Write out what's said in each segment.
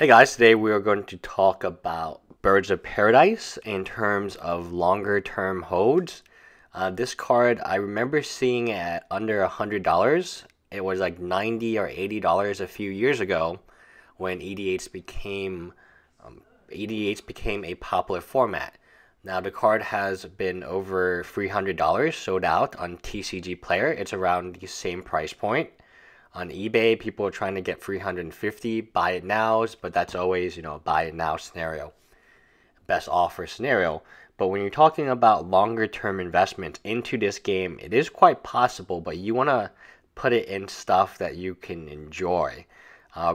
Hey guys, today we are going to talk about Birds of Paradise in terms of longer term holds. This card I remember seeing at under $100. It was like $90 or $80 a few years ago when EDH became a popular format. Now the card has been over $300 sold out on TCG Player. It's around the same price point. On eBay, people are trying to get $350, buy it nows, but that's always, you know, buy it now scenario, best offer scenario. But when you're talking about longer term investments into this game, it is quite possible, but you want to put it in stuff that you can enjoy.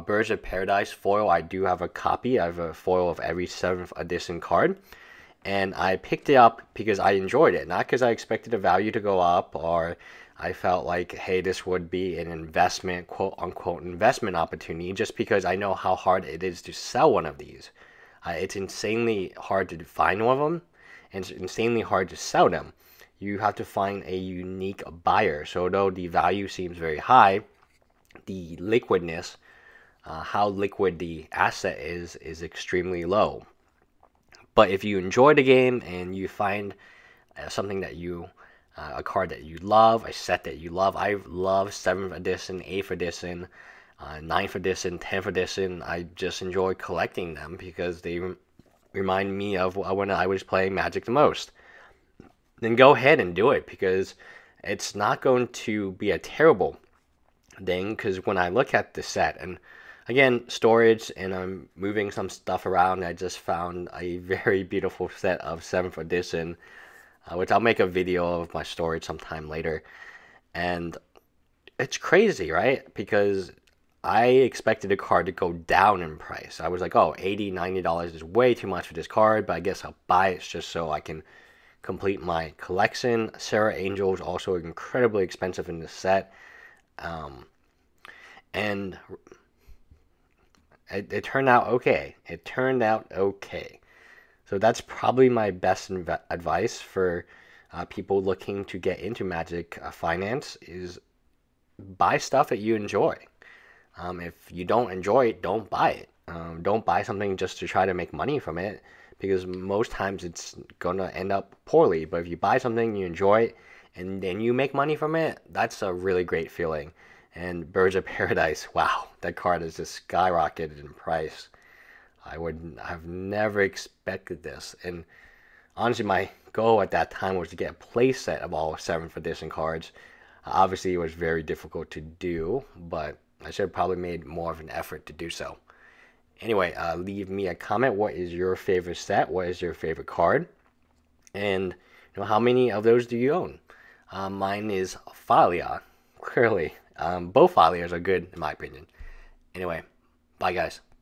Birds of Paradise foil, I do have a copy. I have a foil of every 7th edition card, and I picked it up because I enjoyed it, not because I expected the value to go up or I felt like, hey, this would be an investment, quote-unquote investment opportunity, just because I know how hard it is to sell one of these. It's insanely hard to find one of them, and it's insanely hard to sell them. You have to find a unique buyer. So though the value seems very high, the liquidness, how liquid the asset is extremely low. But if you enjoy the game and you find something that you... a card that you love, a set that you love. I love 7th edition, 8th edition, 9th edition, 10th edition. I just enjoy collecting them because they remind me of when I was playing Magic the most. Then go ahead and do it, because it's not going to be a terrible thing, because when I look at the set, and again, storage, and I'm moving some stuff around, I just found a very beautiful set of 7th edition, which I'll make a video of my storage sometime later. And it's crazy, right? Because I expected a card to go down in price. I was like, oh, $80, $90 is way too much for this card, but I guess I'll buy it just so I can complete my collection. Sarah Angel is also incredibly expensive in this set. And it turned out okay. It turned out okay. So that's probably my best advice for people looking to get into Magic finance, is buy stuff that you enjoy. If you don't enjoy it, don't buy it. Don't buy something just to try to make money from it, because most times it's going to end up poorly. But if you buy something, you enjoy it, and then you make money from it, that's a really great feeling. And Birds of Paradise, wow, that card has just skyrocketed in price. I would have never expected this, and honestly my goal at that time was to get a playset of all 7th edition cards. Obviously it was very difficult to do, but I should have probably made more of an effort to do so. Anyway, leave me a comment. What is your favorite set? What is your favorite card? And you know, how many of those do you own? Mine is Ophalia, clearly. Both Ophalias are good in my opinion. Anyway, bye guys.